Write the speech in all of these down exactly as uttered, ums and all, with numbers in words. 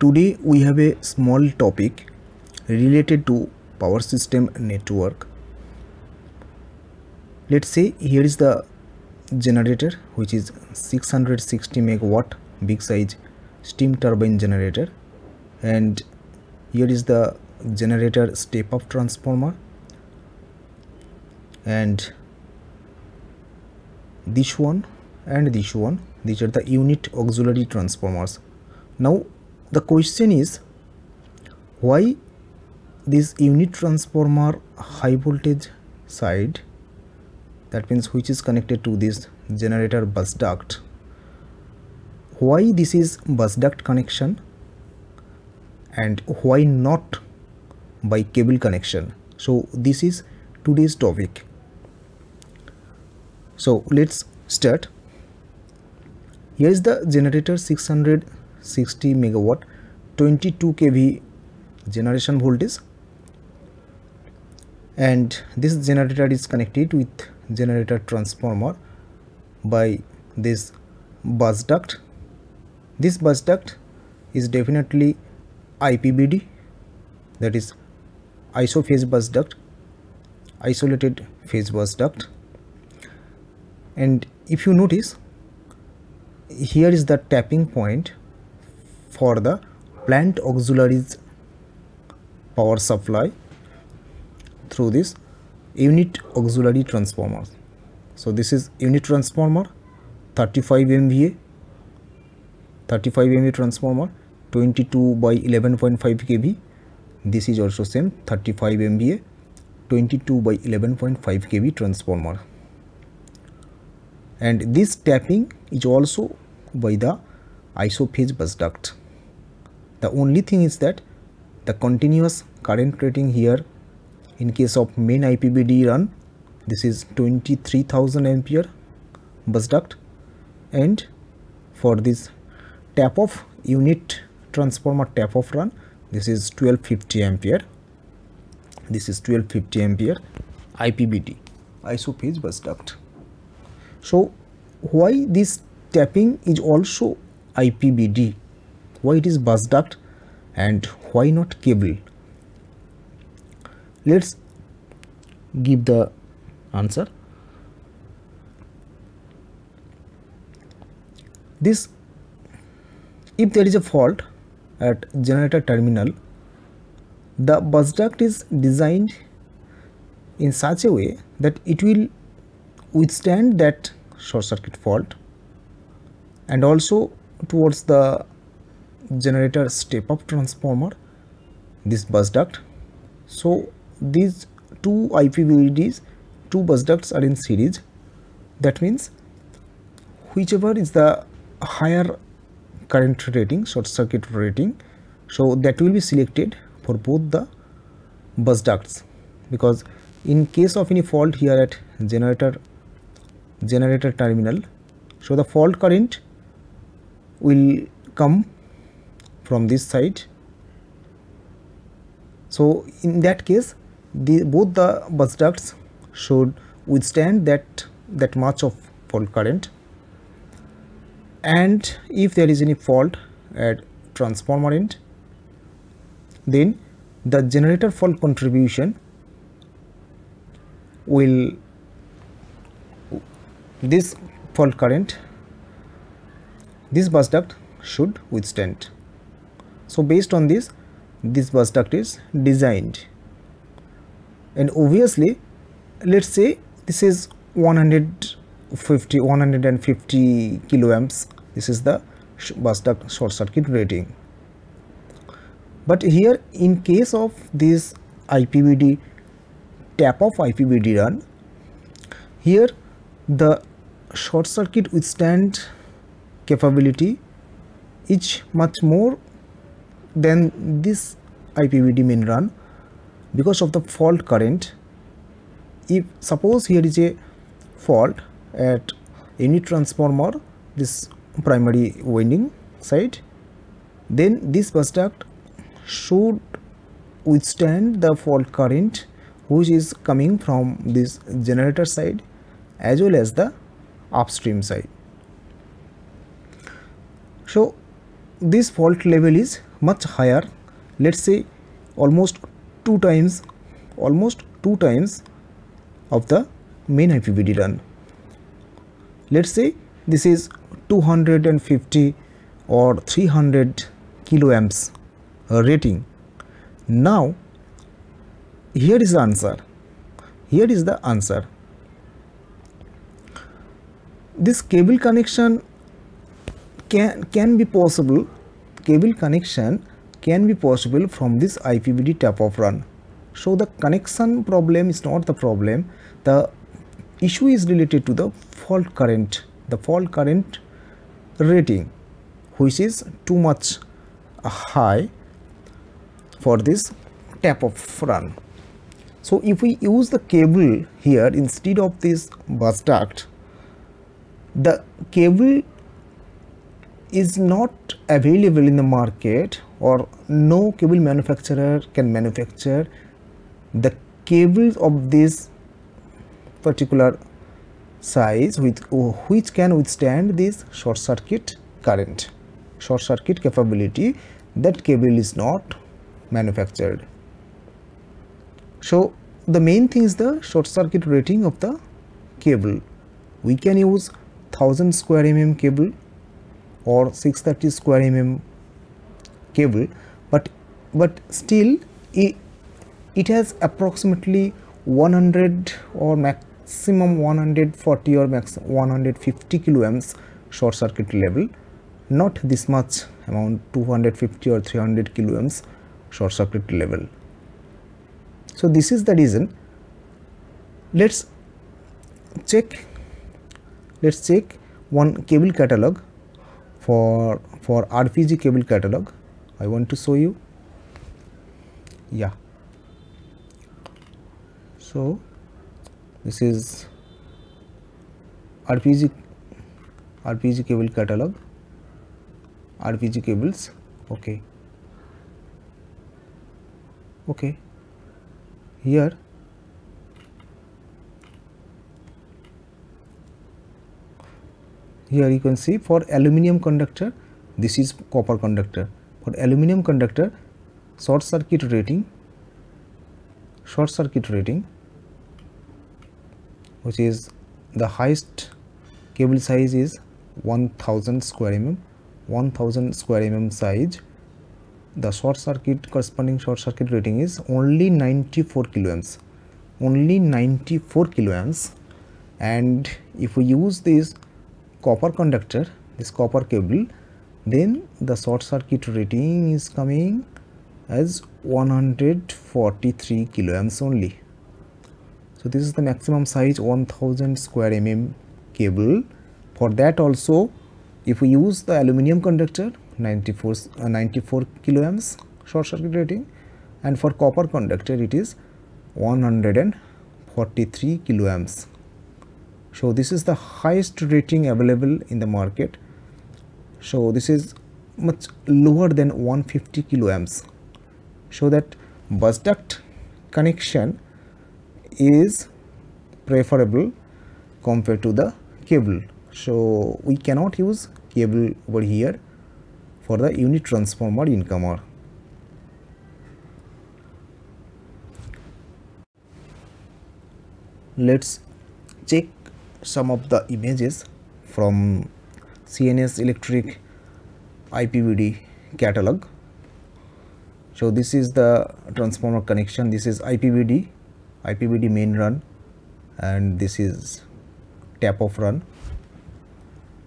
Today we have a small topic related to power system network. Let's say here is the generator which is six hundred sixty megawatt big size steam turbine generator, and here is the generator step up transformer, and this one and this one, these are the unit auxiliary transformers. Now the question is, why this unit transformer high voltage side, that means which is connected to this generator bus duct, why this is bus duct connection and why not by cable connection? So this is today's topic. So let's start. Here is the generator six hundred sixty megawatt twenty-two k V generation voltage, and this generator is connected with generator transformer by this bus duct. This bus duct is definitely I P B D, that is isophase bus duct, isolated phase bus duct. And if you notice, here is the tapping point for the plant auxiliaries power supply through this unit auxiliary transformer. So this is unit transformer, thirty-five M V A, thirty-five M V A transformer, twenty-two by eleven point five k V. This is also same thirty-five M V A, twenty-two by eleven point five k V transformer. And this tapping is also by the isophase bus duct. The only thing is that the continuous current rating here in case of main I P B D run, this is twenty-three thousand ampere bus duct, and for this tap off unit transformer tap off run, this is twelve fifty ampere, this is twelve fifty ampere I P B D isophase bus duct. So why this tapping is also I P B D, why it is bus duct and why not cable? Let's give the answer. This, if there is a fault at generator terminal, the bus duct is designed in such a way that it will withstand that short circuit fault, and also towards the generator step up transformer, this bus duct. So these two I P B Ds, two bus ducts are in series. That means whichever is the higher current rating, short circuit rating, so that will be selected for both the bus ducts, because in case of any fault here at generator generator terminal, so the fault current will come from this side. So in that case, the both the bus ducts should withstand that that much of fault current. And if there is any fault at transformer end, then the generator fault contribution will, this fault current, this bus duct should withstand. So based on this, this bus duct is designed. And obviously, let's say this is one hundred fifty one hundred fifty kilo amps, this is the bus duct short circuit rating. But here in case of this I P B D tap off I P B D run, here the short circuit withstand capability is much more than this I P B D main run because of the fault current. If suppose here is a fault at unit transformer, this primary winding side, then this bus duct should withstand the fault current which is coming from this generator side as well as the upstream side. So this fault level is much higher, let's say almost two times almost two times of the main I P B D run. Let's say this is two hundred fifty or three hundred kiloamps rating. Now here is the answer. Here is the answer. This cable connection can can be possible. Cable connection can be possible from this I P B D tap-off run. So the connection problem is not the problem. The issue is related to the fault current, the fault current rating, which is too much high for this tap-off run. So if we use the cable here instead of this bus duct, the cable is not available in the market, or no cable manufacturer can manufacture the cables of this particular size with which can withstand this short circuit current, short circuit capability. That cable is not manufactured. So the main thing is the short circuit rating of the cable. We can use one thousand square mm cable or six hundred thirty square mm cable, but but still it, it has approximately one hundred or maximum one hundred forty or max one hundred fifty kiloamps short circuit level, not this much amount two hundred fifty or three hundred kiloamps short circuit level. So this is the reason. Let's check let's check one cable catalog for for R P G cable catalog. I want to show you. Yeah, so this is R P G R P G cable catalog, R P G cables. Okay, okay. Here here you can see for aluminum conductor, this is copper conductor. For aluminum conductor, short circuit rating short circuit rating which is the highest cable size is one thousand square mm, one thousand square mm size. The short circuit corresponding short circuit rating is only ninety-four kiloamps, only ninety-four kiloamps. And if we use this copper conductor, this copper cable, then the short circuit rating is coming as one hundred forty-three kiloamps only. So this is the maximum size one thousand square mm cable. For that also, if we use the aluminum conductor, ninety-four, uh, ninety-four kiloamps short circuit rating, and for copper conductor it is one hundred forty-three kiloamps. So this is the highest rating available in the market. So this is much lower than one hundred fifty kiloamps. So that bus duct connection is preferable compared to the cable. So we cannot use cable over here for the unit transformer incomer. Let's check some of the images from C N S Electric I P B D catalog. So this is the transformer connection. This is I P B D I P B D main run, and this is tap off run.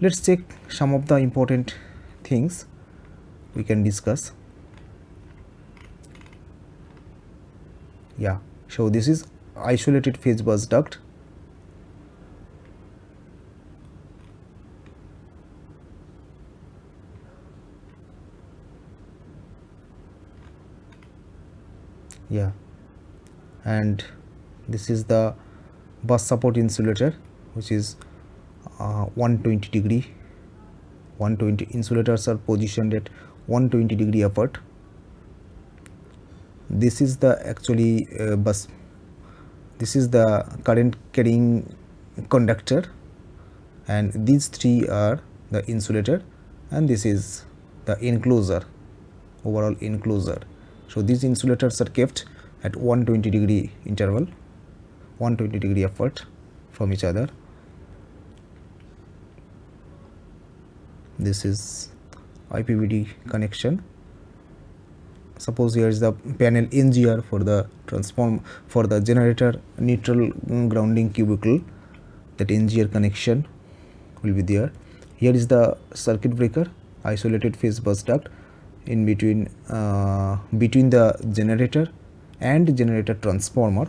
Let's check some of the important things we can discuss. Yeah, so this is isolated phase bus duct. Yeah, and this is the bus support insulator, which is uh, one hundred twenty degree. one hundred twenty insulators are positioned at one hundred twenty degree apart. This is the actually uh, bus. This is the current carrying conductor, and these three are the insulator, and this is the enclosure, overall enclosure. So these insulators are kept at one hundred twenty degree interval, one hundred twenty degree apart from each other. This is I P B D connection. Suppose here is the panel N G R for the transform for the generator neutral grounding cubicle. That N G R connection will be there. Here is the circuit breaker, isolated phase bus duct in between uh, between the generator and generator transformer.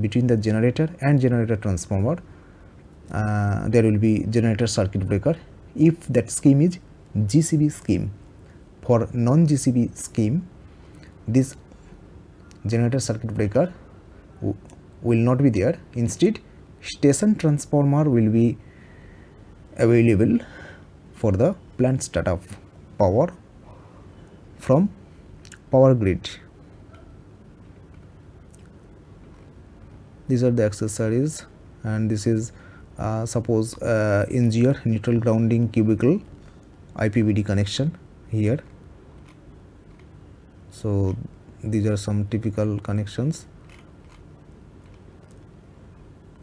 Between the generator and generator transformer, uh, there will be generator circuit breaker. If that scheme is G C B scheme, for non-G C B scheme, this generator circuit breaker will not be there. Instead, station transformer will be available for the plant startup power from power grid. These are the accessories, and this is uh, suppose uh, N G R neutral grounding cubicle I P B D connection here. So these are some typical connections.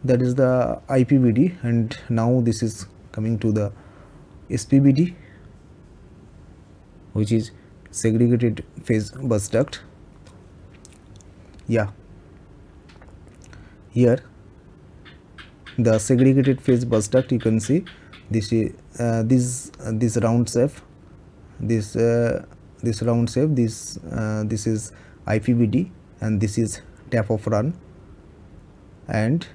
That is the I P B D, and now this is coming to the S P B D, which is segregated phase bus duct. Yeah, here the segregated phase bus duct, you can see this is uh, this uh, this round shape, this uh, this round shape, this uh, this is I P B D, and this is tap off run, and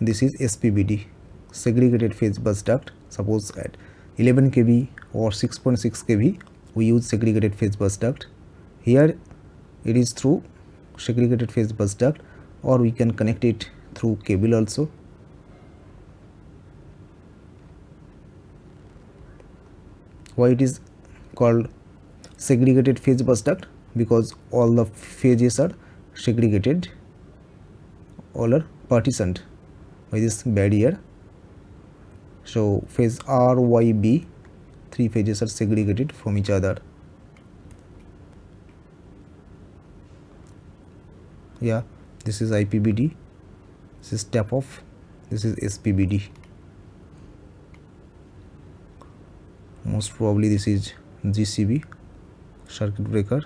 this is S P B D, segregated phase bus duct. Suppose at eleven K V or six point six K V we use segregated phase bus duct. Here it is through segregated phase bus duct, or we can connect it through cable also. Why it is called segregated phase bus duct? Because all the phases are segregated, all are partitioned by this barrier. So phase R, Y, B, three phases are segregated from each other. Yeah, this is I P B D, this is tap off, this is S P B D. Most probably this is G C B circuit breaker.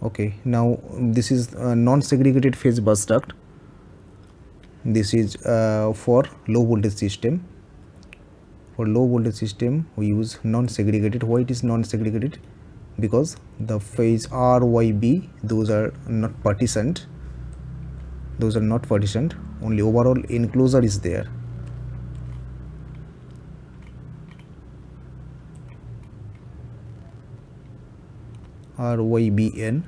Okay, now this is uh, non-segregated phase bus duct. This is uh, for low voltage system. For low voltage system we use non-segregated. Why it is non-segregated? Because the phase R, Y, B, those are not partitioned. Those are not partitioned. Only overall enclosure is there. R Y B N.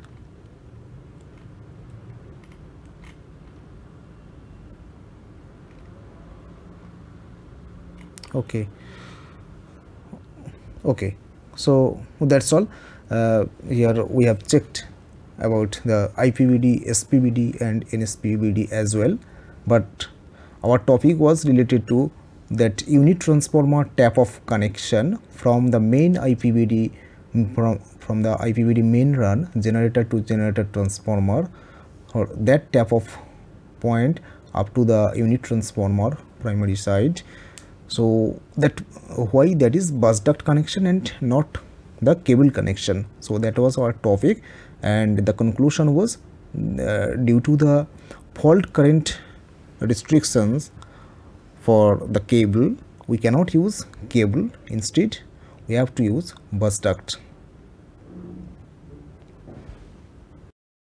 Okay. Okay. So that's all. Uh, here we have checked about the I P B D, S P B D, and N S P B D as well. But our topic was related to that unit transformer tap off connection from the main I P B D. From, from the I P B D main run generator to generator transformer, or that tap off point up to the unit transformer primary side. So that why that is bus duct connection and not the cable connection. So that was our topic, and the conclusion was uh, due to the fault current restrictions for the cable, we cannot use cable. Instead we have to use bus duct.